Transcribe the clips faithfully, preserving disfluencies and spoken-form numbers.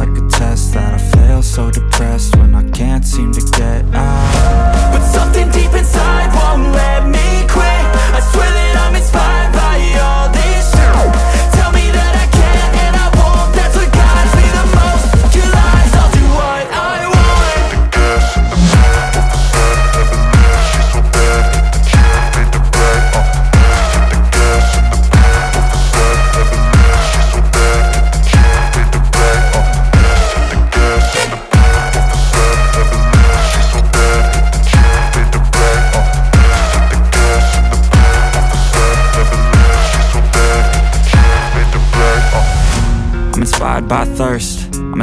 like a test that I fail, so depressed when I can't seem to get out. But something deep inside won't let me quit. I swear that I'm inspired by all this shit. Tell me that I can't and I won't, that's what guides me the most. You lies, I'll do what I want. The gas in the mirror, what the sun never knew. She's so bad, the cure made the right off the news. The gas in the mirror, what the sun never knew. She's so bad, the cure made the right off the news. The gas in the mirror, what the sun never knew. She's so bad, the cure made the right off the news. The gas in the mirror, what the sun never knew. She's so bad, the cure made the right off the news. I'm inspired by thirst, I'm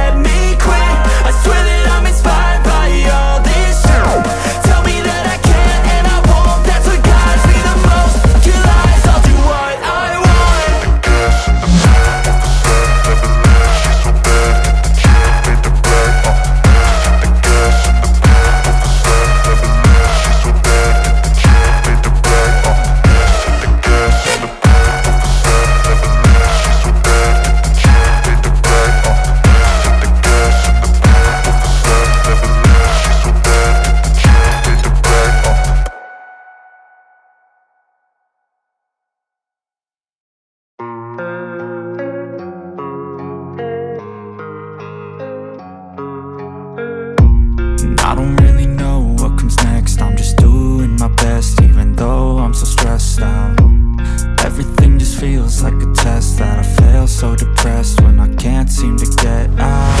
about the lies you go disperse. You never did shit, I know it hurts. But something deep inside won't let me quit. I swear that I'm inspired by all this shit. Tell me that I can't and I won't, that's what guides me the most. You lies, I'll do what I want. The gas in the mirror, what the sun never knew. She's so bad, the cure made the right off the news. The gas in the mirror, what the sun never knew. She's so bad, the cure made the right off the news. The gas in the mirror, what the sun never knew. She's so bad, the cure made the right off the news. The gas in the mirror, what the sun never knew. She's so bad, the cure made the right off the news. And I don't really know what comes next. I'm just doing my best, even though I'm so stressed out. Everything just feels like a test that I fail, so depressed when I can't seem to get out.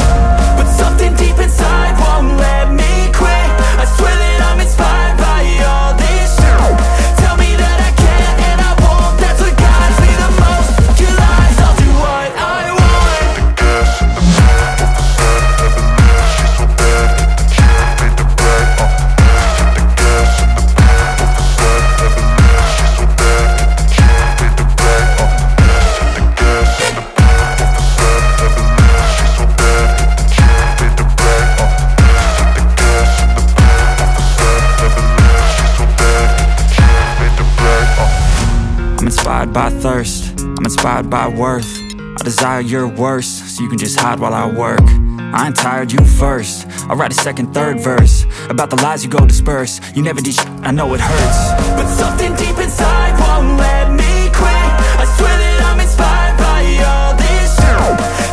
But something deep inside won't let me quit. I swear that I'm inspired by all this shit. Tell me that I can't and I won't, that's what guides me the most. You lies, I'll do what I want. The gas in the mirror, what the sun never knew. She's so bad, the cure made the right off the news. The gas in the mirror, what the sun never knew. She's so bad, the cure made the right off the news. The gas in the mirror, what the sun never knew. She's so bad, the cure made the right off the news. The gas in the mirror, what the sun never knew. She's so bad, the cure made the right off the news. I'm inspired by thirst, I'm inspired by worth. I desire your worst, so you can just hide while I work. I ain't tired, you first. I'll write a second, third verse about the lies you go disperse. You never did shit, I know it hurts. But something deep inside won't let me quit. I swear that I'm inspired by all this shit.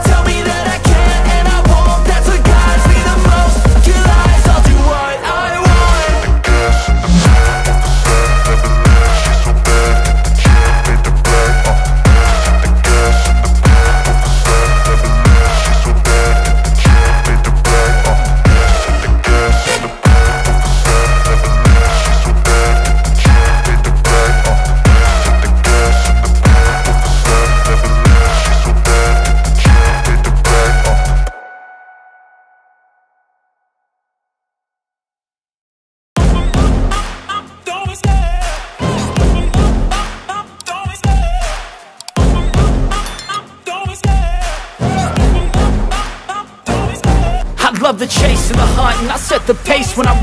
Tell me that I can't and I won't, that's what guides me the most. You lies, I'll do what I want. The gas in the mirror, what the sun never knew. She's so bad, the cure made the right off the news. The gas in the mirror, what the sun never knew. She's so bad, the cure made the right off the news. The gas in the mirror, what the sun never knew. She's so bad, the cure made the right off the news. The gas in the mirror, what the sun never knew. She's so bad, the cure made the right off the news. I love the chase and the hunt, and I set the pace when I'm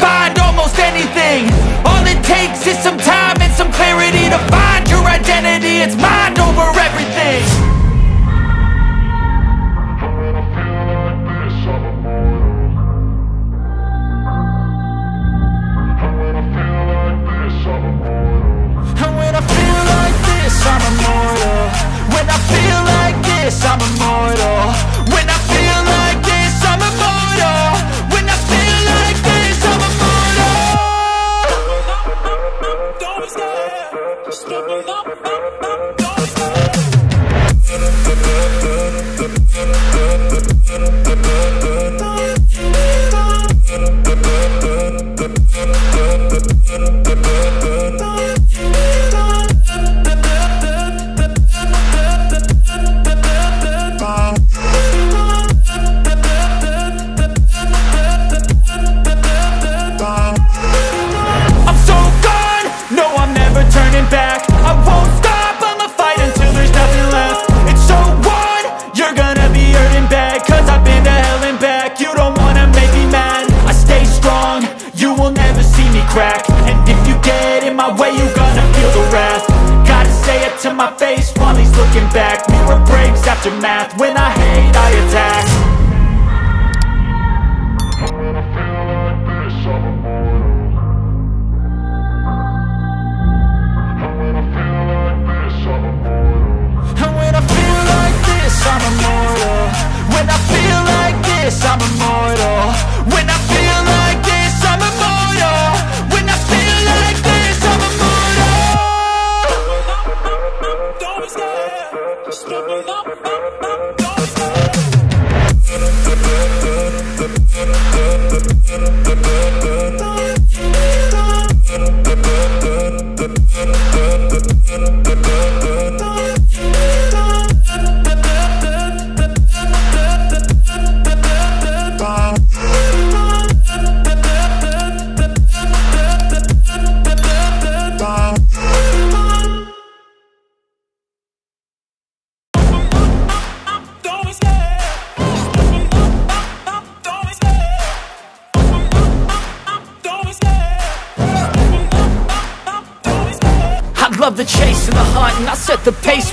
find almost anything. All it takes is some time and some clarity to find your identity. It's mind over everything. And when I feel like this, I'm immortal. When I feel like this, I'm immortal. When I feel like this, I'm immortal. When I feel like this, I'm immortal. You will never see me crack, and if you get in my way, you're gonna feel the wrath. Gotta say it to my face while he's looking back. Mirror breaks after math. When I hate, I attack. And when I feel like this, I'm immortal. When I feel like this, I'm immortal. When I feel like this, I'm immortal. When I feel like this, I'm immortal. The chase and the hunt, and I set the pace